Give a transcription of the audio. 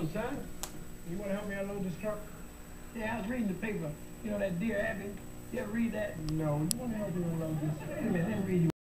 Hello, son. You want to help me unload this truck? Yeah, I was reading the paper. You know that Dear Abby? You ever read that? No. You want to help me unload this truck? Wait a minute, let me read you.